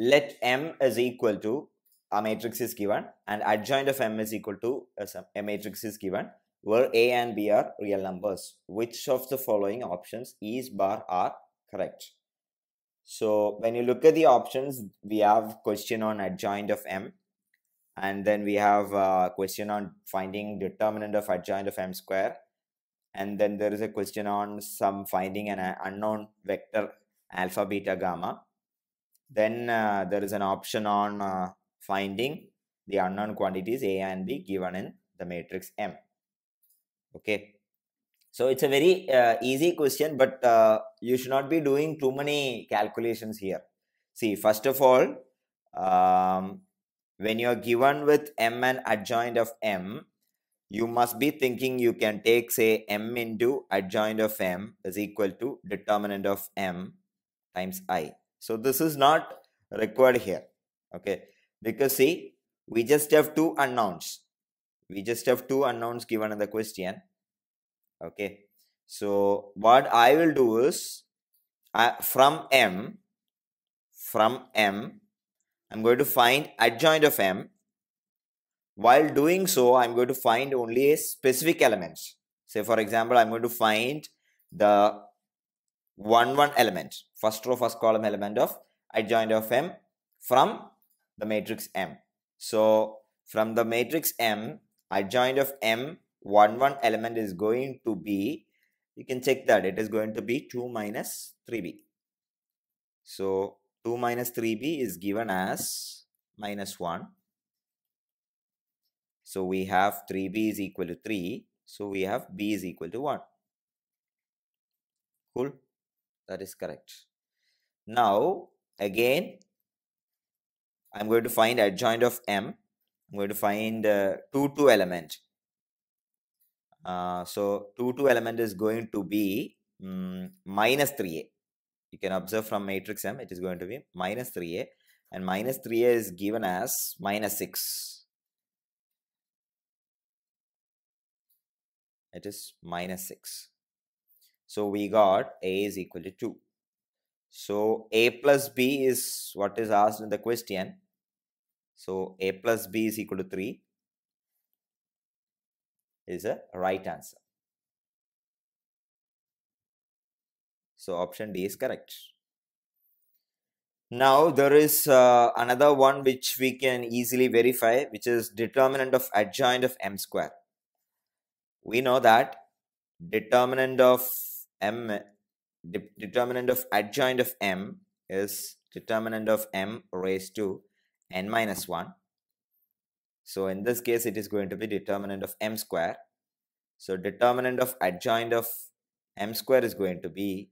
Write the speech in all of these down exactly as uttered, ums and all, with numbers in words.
let M is equal to a matrix is given and adjoint of M is equal to a matrix is given where A and B are real numbers. Which of the following options is bar are correct? So when you look at the options, we have question on adjoint of M, and then we have a question on finding determinant of adjoint of M square, and then there is a question on some finding an unknown vector alpha beta gamma. Then uh, there is an option on uh, finding the unknown quantities A and B given in the matrix M. Okay, so it's a very uh, easy question, but uh, you should not be doing too many calculations here. See, first of all, um, when you are given with M and adjoint of M, you must be thinking you can take, say, M into adjoint of M is equal to determinant of M times I. So this is not required here, okay, because see, we just have two unknowns. We just have two unknowns given in the question. Okay, so what I will do is I, from M, from M, I'm going to find adjoint of M. While doing so, I'm going to find only a specific elements. Say, for example, I'm going to find the one one element, first row, first column element of adjoint of M from the matrix M. So from the matrix M, adjoint of M one one element is going to be, you can check that it is going to be two minus three b. So two minus three b is given as minus one. So we have three b is equal to three. So we have b is equal to one. Cool. That is correct. Now again, I'm going to find adjoint of M. I'm going to find uh, two two element. Uh, so two two element is going to be um, minus three a. You can observe from matrix M, it is going to be minus three a, and minus three a is given as minus six. It is minus six. So we got A is equal to two. So A plus B is what is asked in the question. So A plus B is equal to three is a right answer. So option D is correct. Now there is uh, another one which we can easily verify, which is determinant of adjoint of M square. We know that determinant of M, de determinant of adjoint of M is determinant of M raised to n minus one. So in this case, it is going to be determinant of M square. So determinant of adjoint of M square is going to be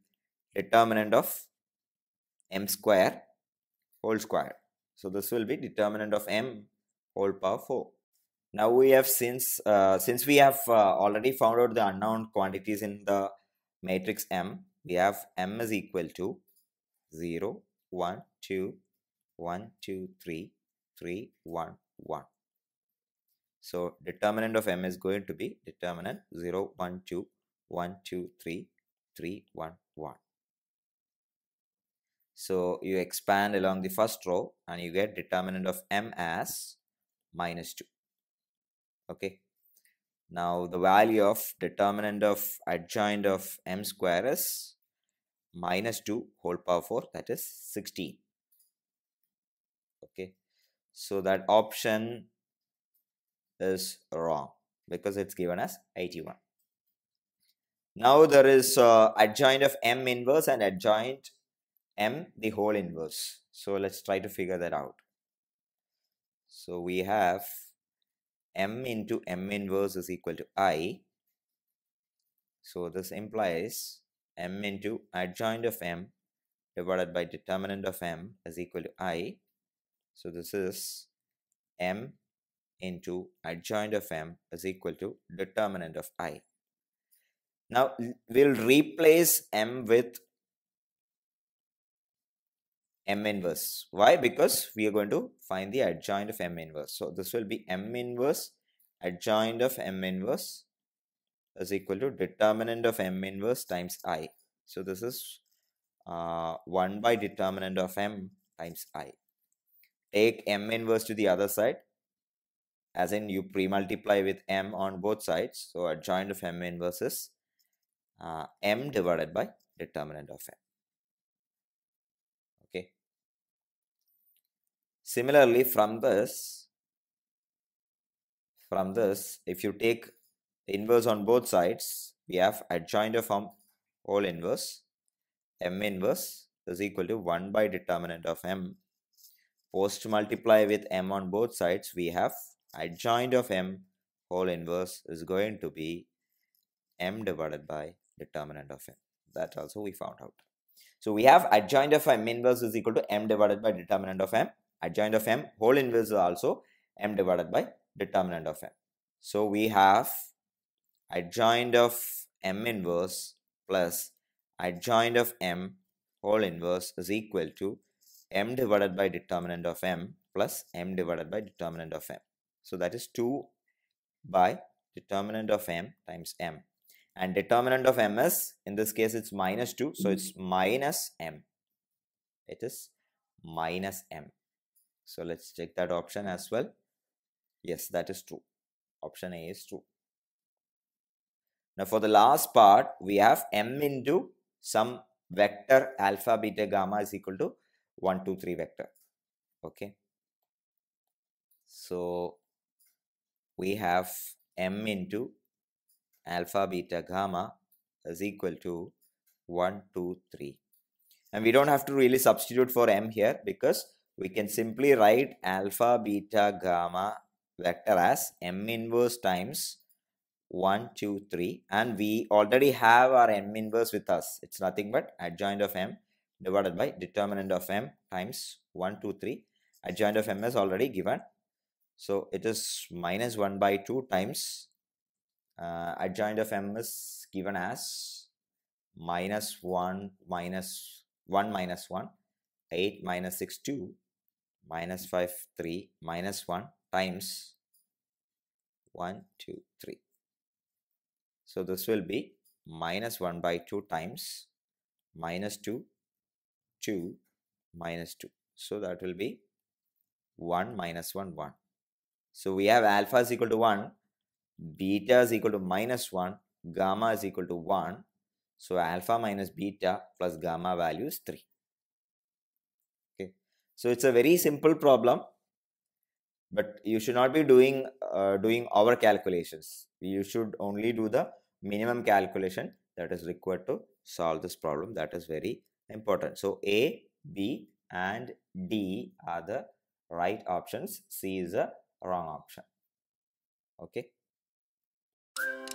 determinant of M square whole square. So this will be determinant of M whole power four. Now we have since uh, since we have uh, already found out the unknown quantities in the matrix M, we have M is equal to zero, one, two, one, two, three, three, one, one. So determinant of M is going to be determinant zero, one, two, one, two, three, three, one, one. So you expand along the first row and you get determinant of M as minus two. Okay. Now the value of determinant of adjoint of M square is minus two whole power four, that is sixteen. Okay, so that option is wrong because it's given as eighty-one. Now there is uh, adjoint of M inverse and adjoint M the whole inverse. So let's try to figure that out. So we have M into M inverse is equal to I. So this implies M into adjoint of M divided by determinant of M is equal to I. So this is M into adjoint of M is equal to determinant of I. Now we'll replace M with M inverse. Why? Because we are going to find the adjoint of M inverse. So this will be M inverse adjoint of M inverse is equal to determinant of M inverse times I. So this is uh, one by determinant of M times I. Take m inverse to the other side, as in you pre-multiply with m on both sides. So adjoint of m inverse is uh, m divided by determinant of m. Okay. Similarly, from this, from this, if you take inverse on both sides, we have adjoint of m whole inverse. M inverse is equal to one by determinant of m. Post multiply with m on both sides, we have adjoint of m whole inverse is going to be m divided by determinant of m. That also we found out. So we have adjoint of m inverse is equal to m divided by determinant of m. Adjoint of m whole inverse is also m divided by determinant of m. So we have adjoint of m inverse plus adjoint of m whole inverse is equal to m divided by determinant of m plus m divided by determinant of m. So that is two by determinant of m times m. And determinant of m is, in this case it's minus two, so it's minus m. It is minus m. So let's check that option as well. Yes, that is true. Option A is true. Now for the last part, we have m into some vector alpha, beta, gamma is equal to one, two, three vector. Okay. So we have m into alpha, beta, gamma is equal to one, two, three. And we don't have to really substitute for m here, because we can simply write alpha, beta, gamma vector as m inverse times one, two, three, and we already have our m inverse with us. It's nothing but adjoint of m divided by determinant of m times one, two, three. Adjoint of m is already given. So it is minus one by two times uh, adjoint of m is given as minus one minus one minus one, eight minus six, two, minus five, three, minus one times one, two, three. So this will be minus one by two times minus two, two, minus two. So that will be one minus one, one. So we have alpha is equal to one, beta is equal to minus one, gamma is equal to one. So alpha minus beta plus gamma value is three. Okay. So it's a very simple problem. But you should not be doing uh, doing our calculations. You should only do the minimum calculation that is required to solve this problem. That is very important. So A, B and D are the right options. C is a wrong option. Okay.